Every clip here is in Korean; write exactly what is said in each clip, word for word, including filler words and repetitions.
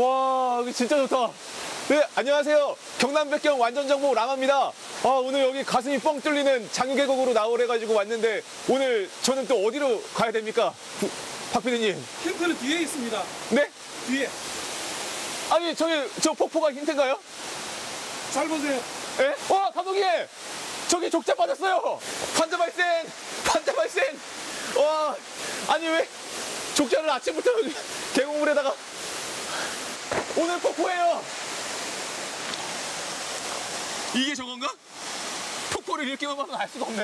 와, 여기 진짜 좋다. 네, 안녕하세요. 경남 백경 완전정보 라마입니다. 아, 오늘 여기 가슴이 뻥 뚫리는 장유계곡으로 나오래가지고 왔는데, 오늘 저는 또 어디로 가야 됩니까? 박 피디님. 힌트는 뒤에 있습니다. 네? 뒤에. 아니, 저기, 저 폭포가 힌트인가요? 잘 보세요. 예? 와, 감독님! 저기 족자 빠졌어요! 환자 발생! 환자 발생! 와, 아니, 왜 족자를 아침부터 계곡물에다가. 오늘 폭포예요! 이게 저건가? 폭포를 이렇게만 봐도 알 수가 없네.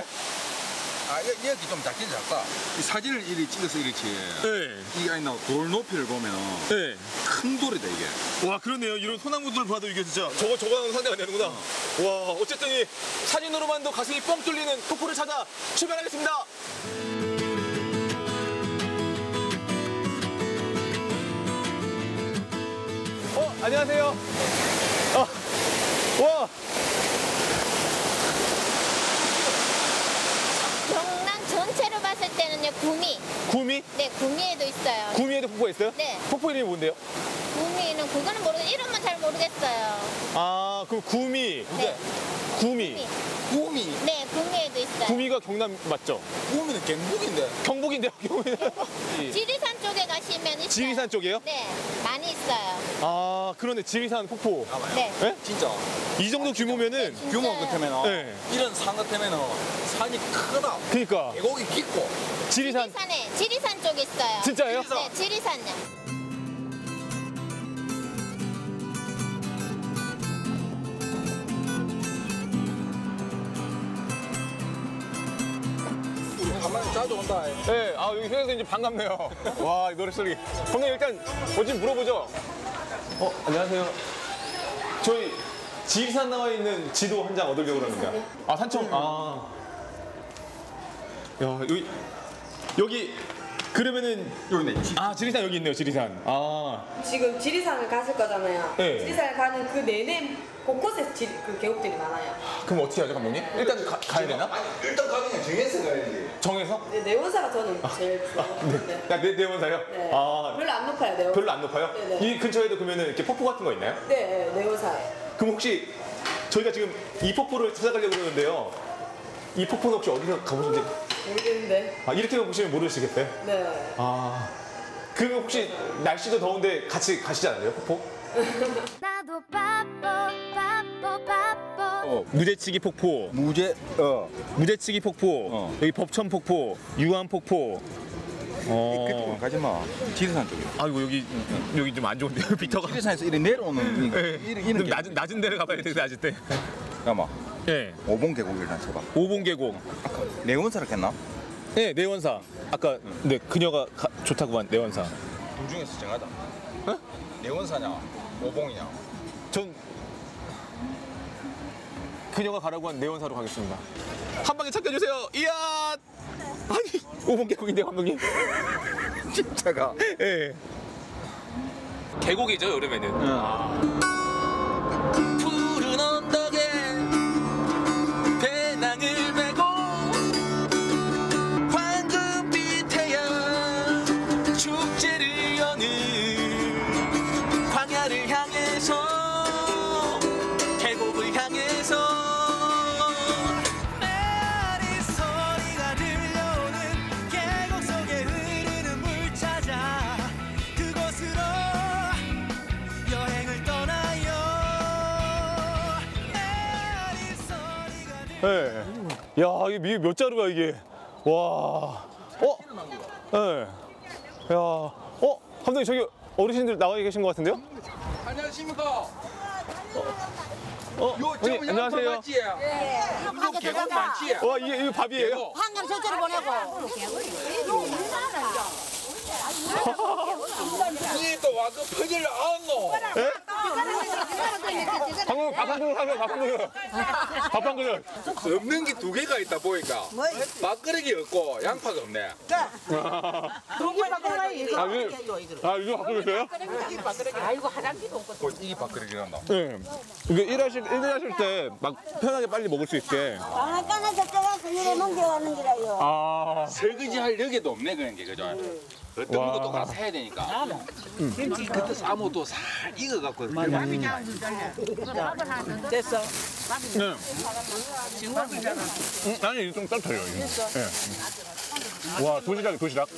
아, 여기 좀 작긴 작다. 이 사진을 이렇게 찍어서 이렇게. 네. 이게 아니, 돌 높이를 보면. 네. 큰 돌이다, 이게. 와, 그러네요. 이런 소나무들 봐도 이게 진짜. 저거, 저거는 상대가 되는구나. 어. 와, 어쨌든 이 사진으로만도 가슴이 뻥 뚫리는 폭포를 찾아 출발하겠습니다. 어, 안녕하세요. 아, 와. 전체로 봤을 때는요, 구미. 구미? 네, 구미에도 있어요. 구미에도 폭포가 있어요? 네. 폭포 이름이 뭔데요? 구미는, 그거는 모르겠어요. 이름은 잘 모르겠어요. 아, 그 구미. 네. 구미. 구미? 네, 구미에도 있어요. 구미가 경남 맞죠? 구미는 경북인데. 경북인데요, 경북인데. 경북. 지리산 쪽에 가시면 있어요. 지리산 쪽이에요? 네, 많이 있어요. 아, 그러네. 지리산 폭포. 아, 네. 네. 진짜. 이 정도 아, 규모면은. 네, 규모 같으면 네. 이런 산 같으면 산이 크다. 그니까. 계곡이 깊고. 지리산. 지리산에, 지리산 쪽에 있어요. 진짜예요? 지리산. 네, 지리산요. 자주 온다. 네, 아, 여기 휴양선이 반갑네요. 와, 이 노래 소리. 형님, 일단 뭐지 물어보죠. 어, 안녕하세요. 저희 지리산 나와 있는 지도 한 장 얻으려고 합니다. 아, 산청. 아. 야, 여기 여기 그러면은 여기네. 아, 지리산 여기 있네요. 지리산. 아. 지금 지리산을 갔을 거잖아요. 네. 지리산을 가는 그 내내 곳곳에 지, 그 계곡들이 많아요. 그럼 어떻게 하죠, 감독님? 일단 가, 가야 되나? 아니, 일단 가면 정해서 가야지. 정해서? 네, 내원사가 저는 아, 제일 좋아하는데. 아, 네. 네, 내원사요? 네. 아, 별로 안 높아요, 내원사. 별로 안 높아요? 네네. 이 근처에도 그러면 이렇게 폭포 같은 거 있나요? 네, 내원사에. 그럼 혹시 저희가 지금 이 폭포를 찾아가려고 그러는데요. 이 폭포는 혹시 어디서 가보셨는지? 모르겠는데. 아, 이렇게 보시면 모르시겠어요? 네. 아, 그럼 혹시 날씨도 더운데 같이 가시지 않아요, 폭포? 나도 바빠 바빠 바빠. 어, 무제치기 폭포. 무제 어. 무제치기 폭포. 어. 여기 법천 폭포, 유암 폭포. 어. 그쪽은 가지 마. 지리산 쪽이요. 아이고, 여기 여기 좀 안 좋은데요. 비터가. 지리산에서 이래 내려오는. 네. 이래, 이런 좀 낮은 낮은 데를 가봐야 돼. 낮은 때. 가마. 예. 오봉계곡 일단 쳐봐. 오봉계곡. 아까 내원사를 했나? 네, 내원사. 아까 네 그녀가 가, 좋다고 한 내원사. 둘 중에서 정하자. 네? 내원사냐? 오봉이야. 전 그녀가 가라고 한 내원사로 가겠습니다. 한 방에 찾겨주세요. 이야. 아니, 오봉계곡인데요, 감독님. 진짜가. 예. 계곡이죠, 여름에는. 응. 아. 푸른 언덕에 배낭을 메고 황금빛 태양 축제를 여는. 를 향해서 계곡을 향해서 메아리 소리가 들려오는 계곡 속에 흐르는 물 찾아 그곳으로 여행을 떠나요. 메아리 소리가. 네. 야, 이게 몇 자루야 이게. 와. 어? 네. 야. 어? 감독님, 저기 어르신들 나와 계신 것 같은데요? 안녕하십니까? 어, 요, 네, 안녕하세요. 예. 이거 계곡 많지? 와, 이게, 이게 밥이에요? 황금 저쪽으로 보내고. 니또 와서 퍼질러 안노. 예? 방금 밥 한 그릇 하세요, 밥 한 그릇. 밥 한 그릇. 없는 게 두 개가 있다 보니까. 막그릇이 없고 양파가 없네. 아, 이거 밥그릇이에요? 아, 이거 화장지도 없고. 이게 밥그릇이란다. 예. 이게 일하실, 일하실 때 막 편하게 빨리 먹을 수 있게. 아, 까나서 떠가서 이래 넘겨가는 거라요. 아. 설거지할 여기도 없네, 그런 게, 그죠? 어떤 와. 것도 가서 해야 되니까. 응. 그때 사모도 살 익어갖고. 밥이 잘안 잘려. 밥을 하는데. 됐어. 네. 징어이잖아. 음, 아니, 좀 따뜻해요. 됐어. 네. 와, 도시락, 도시락.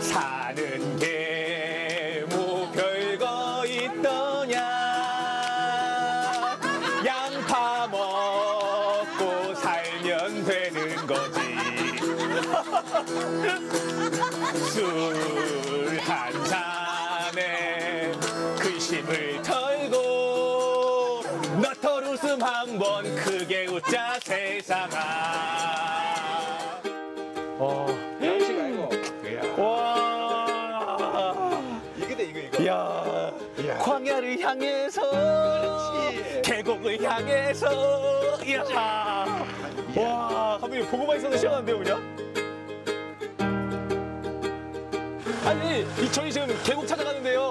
사는 게 뭐 별거 있더냐. 술 한 잔에 근심을 털고 너털 웃음 한번 크게 웃자 세상아. 어, 양치가 이거. 와. 이거다 이거 이거. 야. 야. 광야를 향해서. 그렇지. 계곡을 향해서. 이야. 와, 감독님 보고만 있어도 시원한데요, 그냥? 아니, 저희 지금 계곡 찾아가는데요.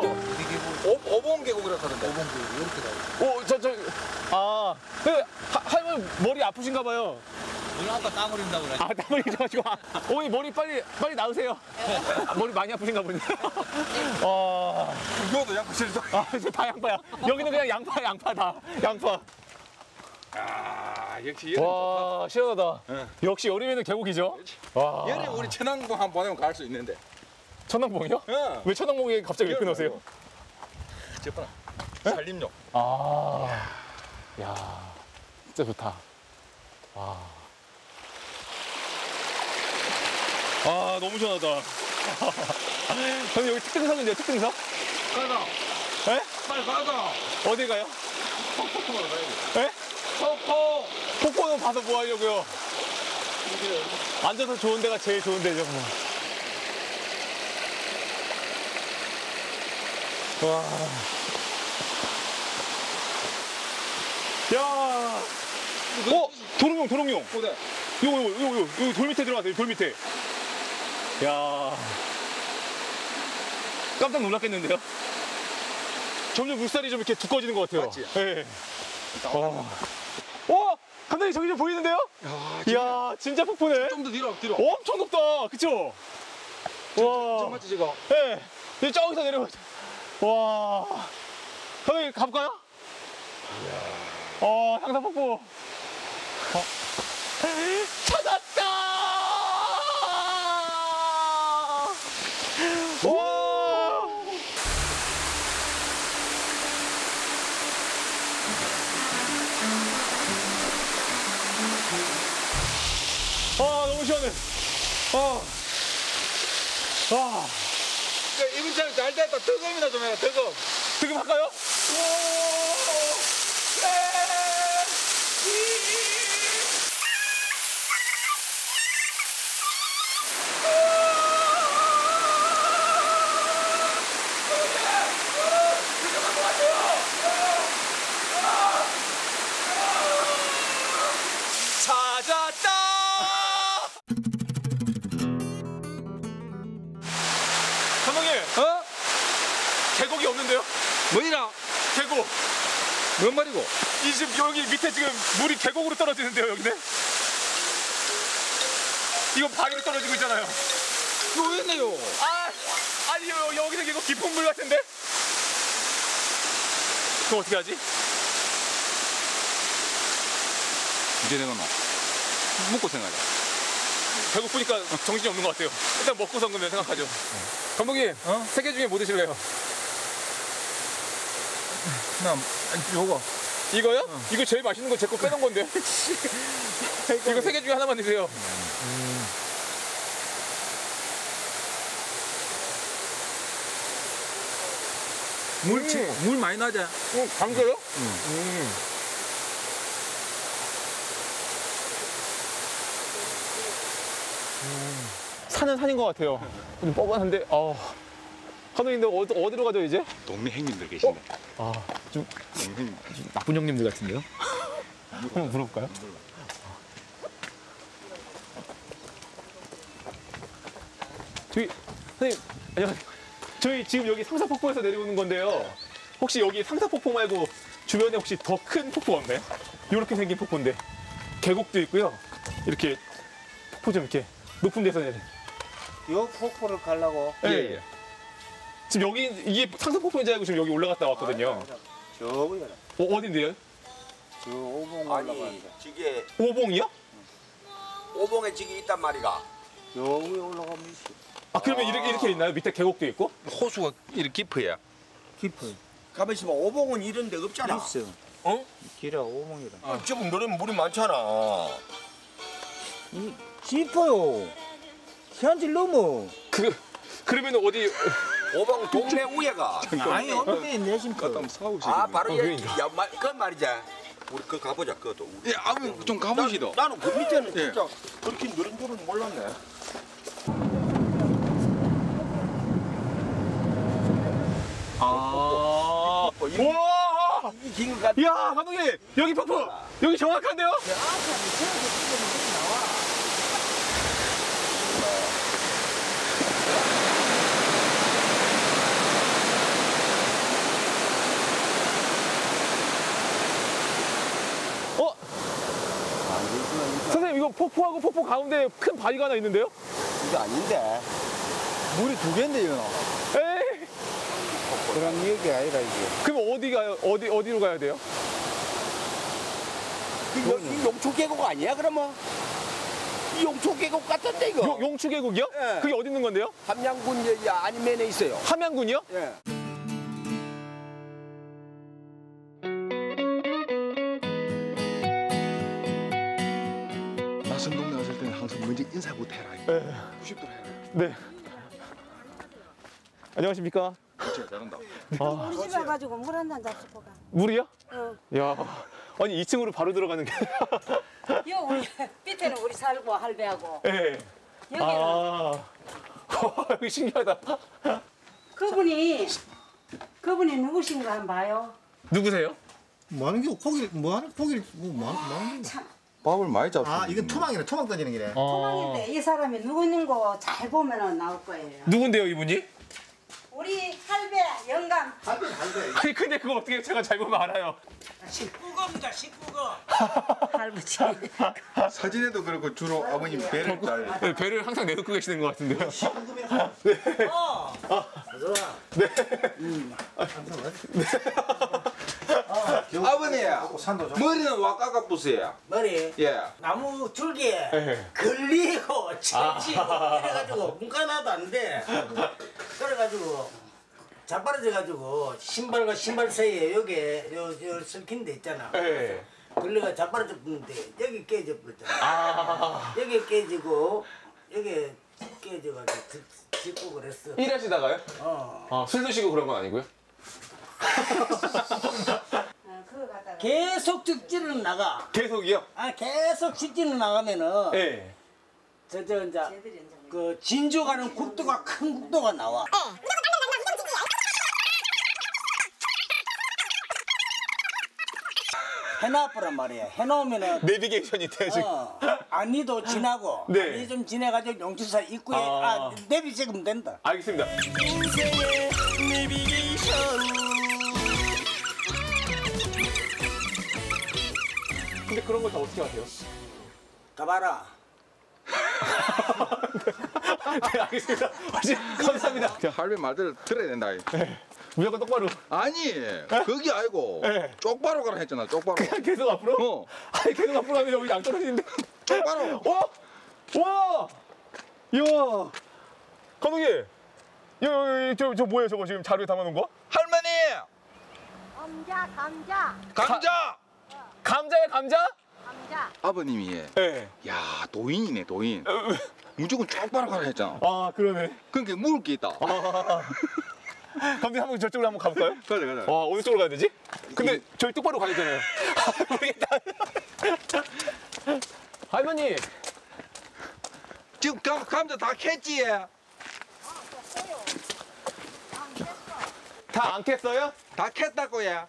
오, 오봉계곡이라고 하던데. 오봉계곡, 이렇게 가요. 오, 저, 저, 아. 그, 할머니 머리 아프신가 봐요. 오늘 아까 땀 흘린다고 그러지. 아, 땀 흘리셔가지고. 아, 어머니 머리 빨리, 빨리 나으세요. 머리 많이 아프신가 보네. 어. 이거도 양파 실수. 아, 이제 다 양파야. 여기는 그냥 양파, 양파다. 양파. 아, 역시 여름. 와, 시원하다. 응. 역시 여름에는 계곡이죠. 와. 여름 우리 천왕봉 한번 보내면 갈 수 있는데. 천왕봉이요? 응. 왜 천왕봉이 갑자기 왜 끊으세요? 제발 산림욕. 아, 야, 진짜 좋다. 와, 아, 너무 시원하다. 형님 여기 특등석인데요, 특등석? 가자. 네? 빨리 가자. 어디 가요? 폭포 가야 돼. 네? 폭포. 폭포는 봐서 뭐 하려고요? 앉아서 좋은 데가 제일 좋은 데죠, 그냥. 와. 야. 어? 도롱뇽, 도롱뇽. 어, 네. 요거, 요거, 요거, 요거, 요거 돌 밑에 들어가세요, 돌 밑에. 야. 깜짝 놀랐겠는데요? 점점 물살이 좀 이렇게 두꺼워지는 것 같아요. 맞지? 예. 어. 어? 감독님, 저기 좀 보이는데요? 이야, 진짜 폭포네. 좀 더 뒤로, 뒤로. 엄청 높다. 그쵸? 와. 저 맞지, 지금? 예. 이제 저기서 내려가자. 와, 형님 가볼까요? 이야. 어, 상사폭포. 어? 찾았다! 와! 아, 너무 시원해. 아, 아. 이분 참 잘 됐다. 뜨금이나 좀 해라, 뜨금. 뜨금 할까요? 몇 마리고? 이 집 여기 밑에 지금 물이 계곡으로 떨어지는데요, 여기네? 이거 바위로 떨어지고 있잖아요. 이거 왜 있네요? 아, 아니, 여기서 이거 깊은 물 같은데? 그럼 어떻게 하지? 이제 내가 막 먹고 생각해. 배고프니까 정신이 없는 것 같아요. 일단 먹고 성금면 생각하죠. 감독님, 어? 세 개 중에 뭐 드실래요? 나 요거. 이거요? 어. 이거 제일 맛있는 거 제 거 빼놓은 건데. 이거 세 개 중에 하나만 드세요. 음. 물, 음. 물 많이 나자. 어, 감겨요? 음. 음. 음. 산은 산인 것 같아요. 좀 뻐근한데, 어. 감독님, 근데 어디로 가죠, 이제? 동네 형님들 계신데. 어? 아, 좀, 좀 나쁜 형님들 같은데요? 한번 물어볼까요? 저희, 선생님, 안녕하세요. 저희 지금 여기 상사폭포에서 내려오는 건데요. 혹시 여기 상사폭포 말고 주변에 혹시 더 큰 폭포가 없나요? 이렇게 생긴 폭포인데. 계곡도 있고요. 이렇게 폭포 좀 이렇게 높은 데서 내려요. 요 폭포를 가려고. 예, 예. 예. 지금 여기 이게 상사폭포인 줄 알고 지금 여기 올라갔다 왔거든요. 저기 가라. 어, 어딘데요? 저 오봉 올라가는데. 저게 오봉이요? 응. 오봉에 지기 있단 말이가. 여기 올라가면 있어. 아, 그러면 아 이렇게 이렇게 있나요? 밑에 계곡도 있고? 호수가 이렇게 깊어요. 깊어요. 가만있어 봐. 오봉은 이런 데 없잖아. 있어요. 어? 길어 오봉이라. 아, 아. 저분 물은 물이 많잖아. 이 깊어요. 현질 넘어. 그 그러면 어디? 오봉 동네 우예가. 아니 없네 내심껏. 아 바로 여기 어, 말, 그 말이자. 우리 그 가보자 그것도. 예, 아무 좀 가보시죠. 나는 그 밑에는 예. 진짜 그렇게 느린 줄은 몰랐네. 아. 오. 와. 야 감독님 여기 폭포 여기 정확한데요? 야, 어? 선생님 이거 폭포하고 폭포 가운데 큰 바위가 하나 있는데요? 이거 아닌데 물이 두 개인데 이거. 에이. 그런 얘기 아니라 이게. 그럼 어디 가요? 어디 어디로 가야 돼요? 이 용추계곡 아니야 그러면? 이 용추계곡 같은데 이거. 요, 용추계곡이요? 예. 그게 어디 있는 건데요? 함양군 안면에 있어요. 함양군이요? 예. 낯선 동네 왔을 때는 항상 먼저 인사부터 해라. 네. 구십 도로 해라. 네. 안녕하십니까? 그렇지, 잘한다. 아, 물 집어가지고 물 한 잔 잡수고 가. 물이요? 응. 야, 아니 이 층으로 바로 들어가는 게. 요 우리 밑에는 우리 살고 할배하고. 네. 여기는. 아, 여기 신기하다. 그분이 그분이 누구신가 한번 봐요. 누구세요? 뭐 하는 게 고기 뭐 하는 고기 뭐 하는 거. 밥을 많이 잡수. 아, 이건 토막이네. 토막 던지는 길에. 아 토막인데 이 사람이 누구인 거 잘 보면은 나올 거예요. 누군데요, 이분이? 우리 할배 영감. 할배, 할배. 아니 근데 그거 어떻게 제가 잘 보면 알아요? 십구 거입니다, 십구 거. 할부지. 사진에도 그렇고 주로 아버님 배를 잘. 네, 배를 항상 내놓고 계시는 것 같은데요. 십구 금이라. 네. 어. 아, 가져라. 네. 음. 감사합니다. 네. 아, 아버님, 머리는 와까가 부세요. 머리? 예. 나무 줄기에 예. 걸리고, 채지고, 아. 그래가지고, 문간화도 안 돼. 그래가지고, 자빠져가지고, 신발과 신발 사이에 여기에, 요, 요, 섞인 데 있잖아. 예. 걸리가 자빠져 붙는데, 여기 깨져 버렸잖아. 아. 여기 깨지고, 여기 깨져가지고, 짓고 그랬어. 일하시다가요? 어. 아, 술 드시고 그런 건 아니고요? 계속 직진은 나가. 계속이요? 아 계속 직진은 나가면은. 예. 저 저 이제 그 진주 가는 국도가 큰 국도가 나와. 예. 해놔버란 말이야. 해놓으면은 내비게이션이 돼요 지금. 어, 안리도 지나고. 네. 안리 좀 지나가지고 용추사 입구에 아, 아 내비 찍으면 된다. 알겠습니다. 인생의 내비게이션. 근데 그런 걸 다 어떻게 하세요? 가봐라. 네, 알겠습니다. 감사합니다. 그냥 할배 말들을 들어야 된다. 네, 무조건 똑바로. 아니, 그게 아니고 똑바로 가라 했잖아, 똑바로. 그냥 계속 앞으로? 어. 아니, 계속 앞으로 가면 여기 안 떨어지는데. 똑바로. 어? 와! 이야. 감독님. 저, 저, 저 뭐예요, 저거 지금 자루에 담아놓은 거? 할머니! 감자, 감자. 감자! 가... 감자야 감자? 감자. 아버님이. 예. 야 도인이네 도인. 무조건 똑바로 가라 했잖아. 아 그러네. 그러니까 물을 게 있다. 아, 감독님 한번 저쪽으로 한번 가볼까요? 그래 그래. 와 어느 쪽으로 가야 되지? 근데 이... 저희 똑바로 가야잖아요. 모르겠다. 할머니. 지금 감, 감자 다 캤지? 아, 깼어요. 다 안 깼어요? 다 캤다고요.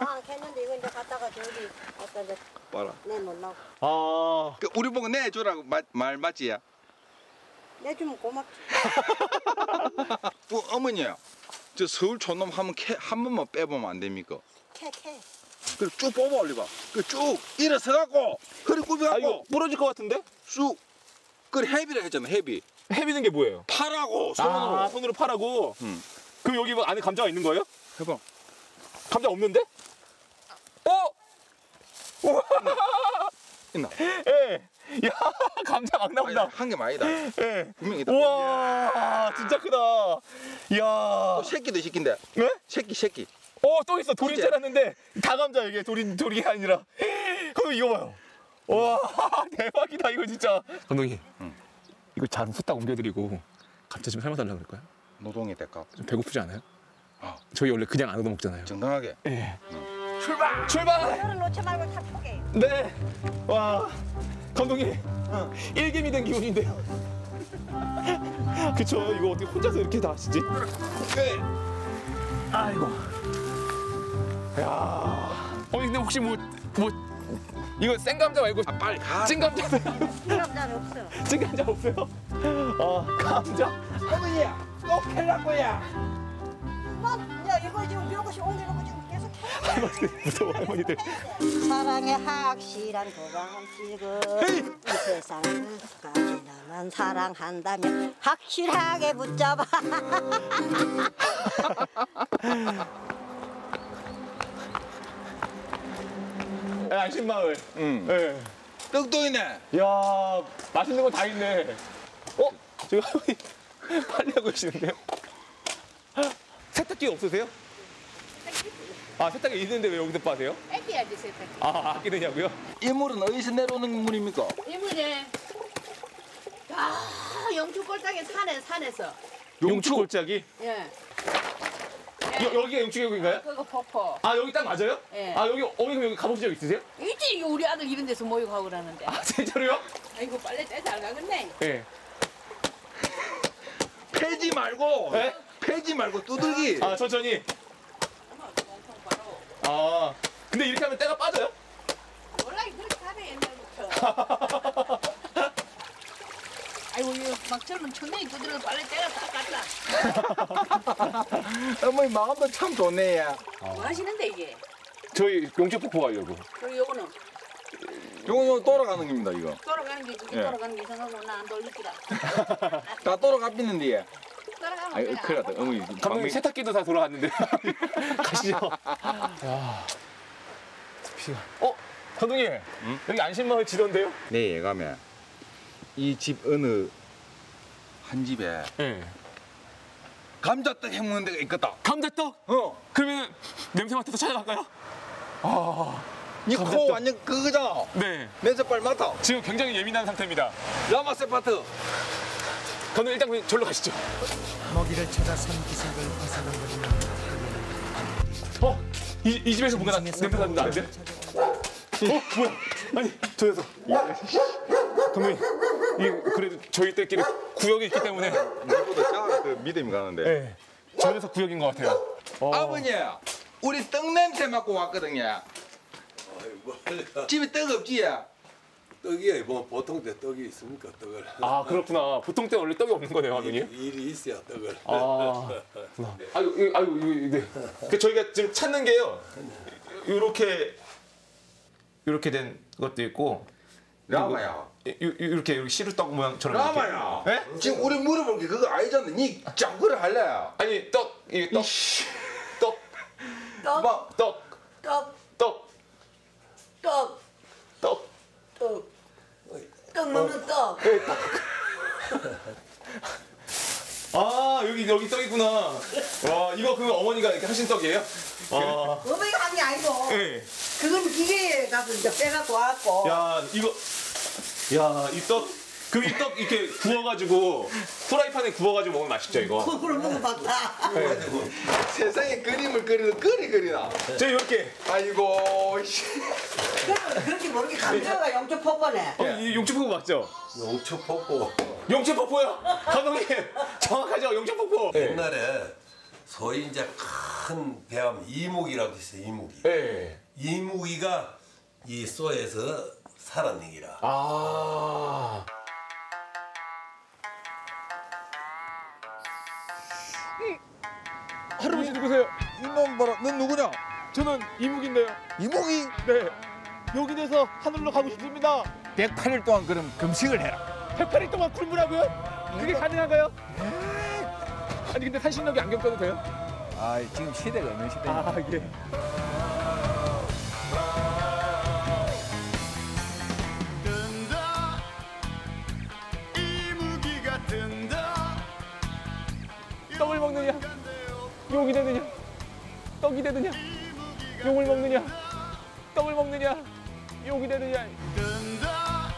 아, 했는데 이거 이제 갔다가 저기 아까 이제 봐라. 내 몰라. 아, 그 우리 보고 내 주라고 말, 말 맞지? 내 주면 고맙지. 어, 어머니야, 저 서울 촌놈 하면 캐 한 번만 빼보면 안 됩니까? 캐 캐. 그래 쭉 뽑아 올리봐. 그 쭉 일어서 갖고 허리 굽혀갖고 부러질 것 같은데? 쑥 그 헤비를 했잖아요. 헤비. 헤비는 게 뭐예요? 파라고. 손으로. 아, 손으로 파라고. 음. 그럼 여기 안에 감자가 있는 거예요? 해봐. 감자 없는데? 어? 있나? 예. 야, 감자 막 나온다. 한 개 많이다. 예. 분명히 있다. 우와, 진짜 크다. 이야. 또 새끼도 시킨데. 네? 새끼, 새끼. 어, 또 있어. 돌인 줄 알았는데 다 감자. 이게 돌인, 돌이 아니라. 그럼 이거 봐요. 와, 대박이다 이거 진짜. 감독님, 응. 이거 잘 후딱 옮겨드리고 감자 좀 삶아달라고 그럴까요? 노동의 대값. 좀 배고프지 않아요? 어. 저희 원래 그냥 안 얻어 먹잖아요. 정당하게. 예. 응. 출발! 출발! 이거는 놓지 말고 다 포개. 네. 와, 감독님, 응. 일김이 된 기분인데요. 그쵸? 이거 어떻게 혼자서 이렇게 다 하시지? 네. 아이고. 야. 어머니 근데 혹시 뭐 뭐. 이거 생감자 말고 아, 빨리 가. 찐감자. 찐감자는 없어요. 찐감자 없어요? 어, 감자. 어머니야, 꼭 해라 거야. 막, 야 이거 지금 이러고서 옮기려고 지금 계속 해. 할머니 무서워 할머니들. 사랑의 확실한 도감식은 이 세상을 가진다만 사랑한다면 확실하게 붙잡아. 안심마을. 응. 예. 떡도이네. 이야, 맛있는 거 다 있네. 어? 지금 할머니 빨래하고 계시는데요? 세탁기 없으세요? 세탁기? 아, 세탁기 있는데 왜 여기서 빠세요? 아껴야지, 세탁기. 아, 아끼느냐고요? 이 물은 어디서 내려오는 물입니까? 이 물에 아, 용추골짜기 산에, 산에서. 용추골짜기? 예. 여, 여기가 용추계곡인가요? 아, 그거 폭포. 아, 여기 딱 맞아요? 예. 아, 여기 어머니 그럼 여기 가보신 적 있으세요? 있지, 이거 우리 아들 이런 데서 모이고 가고 그러는데. 아, 진짜로요? 아이고, 빨래 잘 가겠네. 예. 패지 말고, 예? 패지 말고 두들기. 아, 천천히. 아, 근데 이렇게 하면 때가 빠져요? 몰라, 그렇게 하네, 옛날부터. 아이고, 막 젊은 청년이 두드려 빨래 때가 딱 갔다. 어머니 마음도 참 좋네, 야. 뭐 하시는데, 이게? 저희 용추폭포 가려고. 그리고 요거는? 요거는 돌아가는 겁니다, 이거. 돌아가는 게, 이게 예. 돌아가는 게 이상하고 나 안 돌리더라. 다 돌아가는데, 야. 돌아가면 돼. 큰일 났다, 어머니. 감독님 세탁기도 다 돌아갔는데. 가시죠. 야. 비가. 어? 감독님, 응? 여기 안심마을 지던데요? 네, 예, 가면. 이 집 어느 한 집에 네. 감자떡 해먹는 데가 있겠다. 감자떡? 어. 그러면 냄새 맡아서 찾아갈까요? 아, 이 코 완전 그거잖아. 네. 냄새 빨리 맡아. 지금 굉장히 예민한 상태입니다. 라마세파트. 저는 일단 절로 가시죠. 먹이를 찾아 산기슭을 벗어나버리는. 어? 이, 이 집에서 뭔가 냄새가 나는데 안 돼? 어? 뭐야? 아니, 저에서. 감독님, 이 그래도 저희 때끼리 구역이 있기 때문에 우리보다 작은 그 믿음이 가는데. 네, 저 녀석 구역인 것 같아요. 어. 아버님, 우리 떡 냄새 맡고 왔거든요. 아이고, 집에 떡 없지? 떡이 뭐 보통 때 떡이 있습니까? 떡을. 아, 그렇구나. 보통 때 원래 떡이 없는 거네요, 아버님. 일이 있어야 떡을. 아, 그렇구나. 아유, 아유, 네. 그 저희가 지금 찾는 게요. 이렇게 이렇게 된 것도 있고. 라마야. 이렇게 이렇게 시루떡 모양처럼. 라마야. 예? 지금 우리 물어볼 게 그거 아니잖아. 니 장구를 할래. 아니 떡, 이 떡, 떡, 떡, 떡, 떡, 떡, 떡, 떡, 떡, 떡 먹는 떡. 아, 여기 여기 떡이구나. 와, 이거 그 어머니가 이렇게 하신 떡이에요? 아. 어머니가 한 게 아니고. 예. 그건 기계에 가서 이제 빼갖고 와갖고. 야, 이거. 야, 이 떡, 그 이 떡 이렇게 구워가지고 후라이팬에 구워가지고 먹으면 맛있죠 이거. 그걸 먹어봤다. 네. 세상에 그림을 그리는 그리 그리나. 저 이렇게. 아이고. 그럼 그렇게 모르게 감자가 용추폭포네. 어, 이 용추폭포 맞죠? 용추폭포. 용추폭포요? 감독님 정확하죠, 용추폭포. 네. 옛날에 소위 이제 큰 배암 이무기라고 있어요, 이무기. 네. 이무기가 이 소에서 살았는 얘기라. 아. 음. 할아버지 누구세요? 이놈 봐라. 넌 누구냐? 저는 이무기인데요. 이무기? 네. 여기 돼서 하늘로 가고 싶습니다. 백팔 일 동안 그럼 금식을 해라. 백팔 일 동안 굶으라고요? 그게 가능한가요? 아니 근데 산신령기 안경 꺼도 돼요? 아 지금 시대가 어느 시대인가요? 아 예. 떡을 먹느냐, 용이 되느냐, 떡이 되느냐, 용을 먹느냐, 떡을 먹느냐, 용이 되느냐. 든다,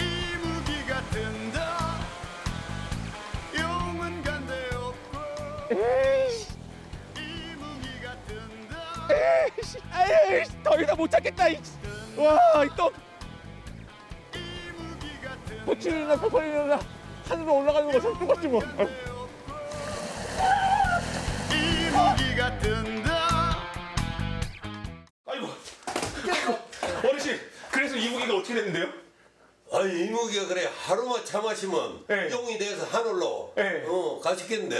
이 무기가 든다, 용은 간대 없고, 에이, 이 무기가 든다, 에이씨, 에이씨, 더 이상 못 찾겠다, 이. 와, 이 떡. 이 무기가 든다. 고치려나, 고치려나, 산으로 올라가는 거 똑같지 뭐. 무기가 든다. 아이고, 어르신, 그래서 이 무기가 어떻게 됐는데요? 아니, 이 무기가 그래 하루만 차 마시면 네. 용이 돼서 하늘로 네. 어, 가시겠는데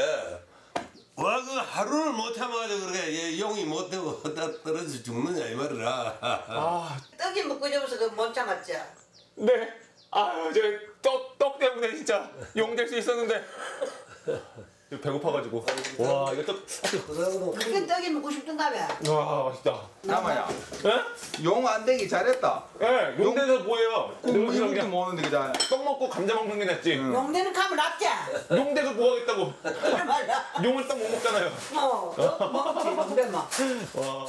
와, 그 하루를 못 참아가지고 그래 용이 못 되고 떨어져 죽느냐 이 말이라. 아, 떡이 먹고 잡아서 그 못 참았죠? 네, 아, 저 떡, 떡 때문에 진짜 용 될 수 있었는데. 배고파가지고. 와, 이거 떡. 그게 떡이 먹고 싶던가 봐. 와, 맛있다. 남아야. 예? 용 안 되기 잘했다. 예, 용 돼서 뭐예요? 이렇게 먹는데 그냥 떡 먹고 감자 먹는 게 낫지. 응. 용 되는 감을 낫지. 용 돼서 뭐 하겠다고. 용을 떡 못 먹잖아요. 어, 떡 먹지, 그래 막. 와.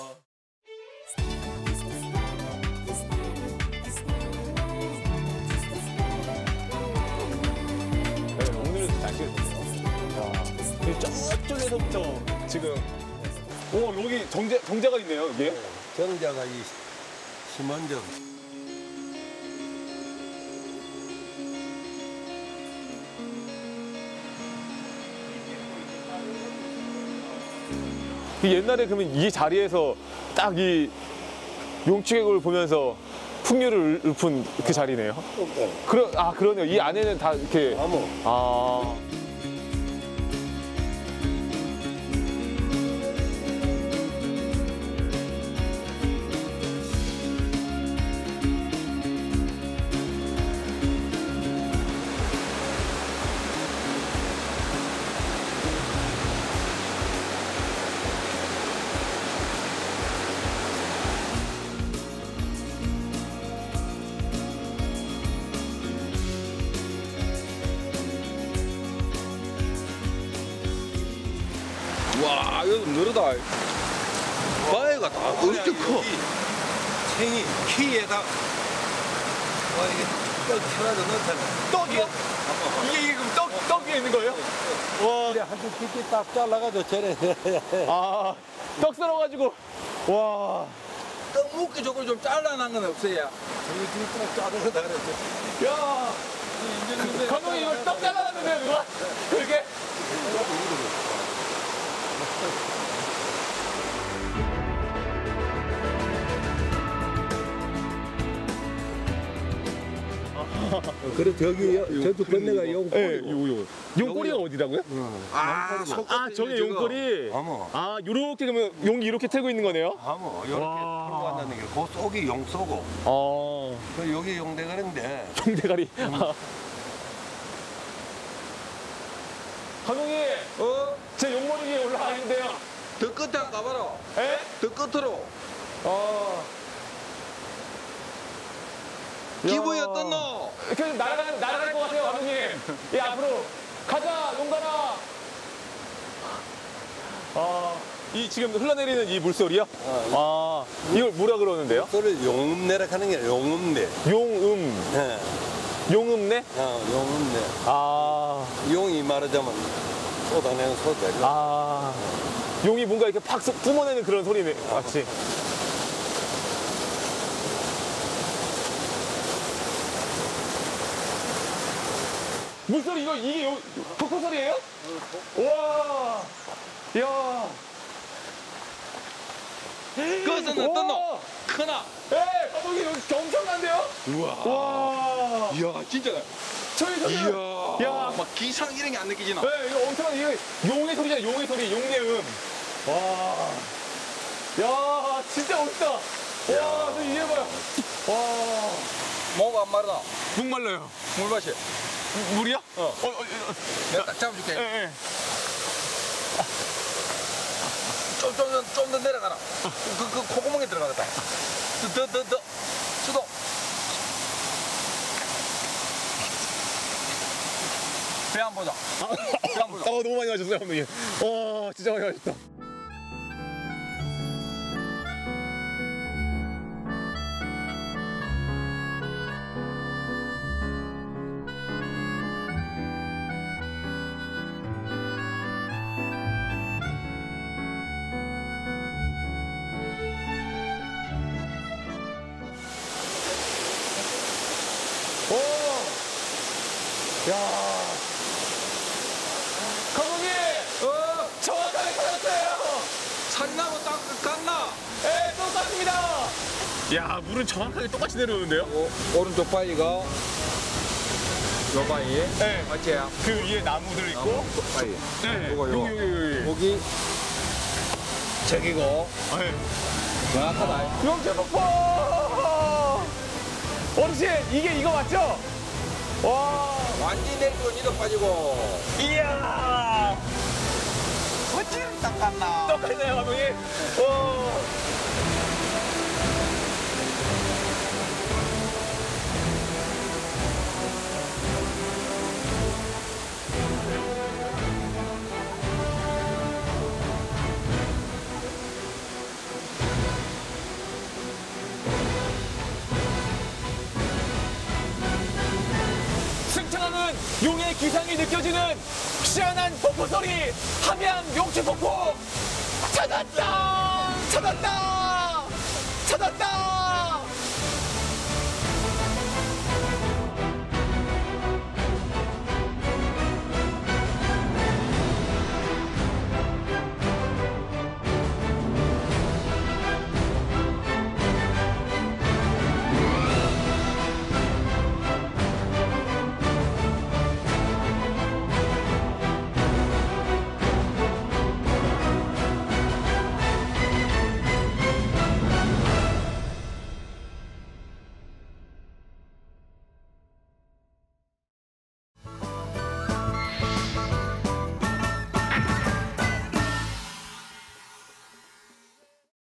저쪽에서부터 지금 오 여기 정자 정자가 있네요. 이게 정자가 이 심원정. 옛날에 그러면 이 자리에서 딱 이 용추계곡을 보면서 풍류를 읊은 그 자리네요. 그러 아 그러네요. 이 안에는 다 이렇게 아. 와, 이거 좀 느리다. 바위가 다 엄청 커. 챙이 키에다. 와, 이게 떡 하나도 넣잖아. 떡이요? 이게, 이게 그럼 떡, 떡 위에 있는 거예요? 와. 한쪽 깊이 딱 잘라가지고 쟤네. 아, 떡 썰어가지고. 와. 떡 묶기 저걸 좀 잘라난 건 없어요. 저기 뒤쪽 자르다 그랬지. 야. 감독님, 이걸 떡 잘라놨는데요, 누가? 그렇게? 그래 저기 저쪽 건네가 용꼬리. 요 용꼬리가 어디라고요? 아, 아 저게 용꼬리. 아, 요렇게 그러면 용이 이렇게 틀고 있는 거네요? 아뭐 요렇게 틀고 간다는 게 그 속이 용 쏘고. 어. 그 여기 용대가리인데. 용대가리. 감독님. 어? 제 용머리 위에 올라가는데요. 더 끝에 안 가봐라. 에? 더 끝으로. 어. 기분이 어떻노? 계속 날아가는, 날아갈 것 같아요, 감독님. 예, 앞으로. 가자, 용가라. 아, 이 지금 흘러내리는 이 물소리요? 아, 아 이걸 뭐라 그러는데요? 물소리를 용음내라고 하는 게 용음내. 용음. 네. 용음내? 어, 용음내. 아. 용이 말하자면 쏟아내는 소리. 아. 용이 뭔가 이렇게 팍 뿜어내는 그런 소리 같이. 물소리 이거 이게 요 폭포 소리예요? 와, 야, 그것은 어떤 놈? 크나? 예, 감독님 엄청난데요? 우와, 와, 이야, 진짜. 저희 선생님, 이야, 야, 막 기상 이런 게 안 느끼지나? 예, 이거 엄청난 이거 용의 소리잖아, 용의 소리, 용내음. 와, 야, 진짜 멋있다. 와, 저 이게 봐요. 와. 뭐가 안 마르나? 목말라요. 물 마셔. 물이야? 어. 어, 어, 어. 내가 딱 잡아줄게. 예, 예. 좀, 좀, 좀, 좀 더 내려가라. 그, 그, 콧구멍에 들어가겠다. 더, 더, 더. 수도. 배 안 보자. 배 안 보자. 어, 너무 많이 마셨어요, 형님. 와, 진짜 많이 마셨다. 야, 감독님! 어! 정확하게 찾았어요! 산나무 딱 갔나? 예, 또 쌌습니다! 야, 물은 정확하게 똑같이 내려오는데요? 어, 오른쪽 바위가 요 바위. 네. 맞지요? 그 위에 나무들 있고. 아, 바위. 네. 요거, 요거. 여기 저기고. 네. 정확하다. 용추폭포! 어르신, 이게 이거 맞죠? 와. 완전 내리고 니도 빠지고. 이야. 어찌는 딱 갔나. 똑같네요, 감독님. 오. 용의 기상이 느껴지는 시원한 폭포 소리, 함양 용추폭포 찾았다! 찾았다!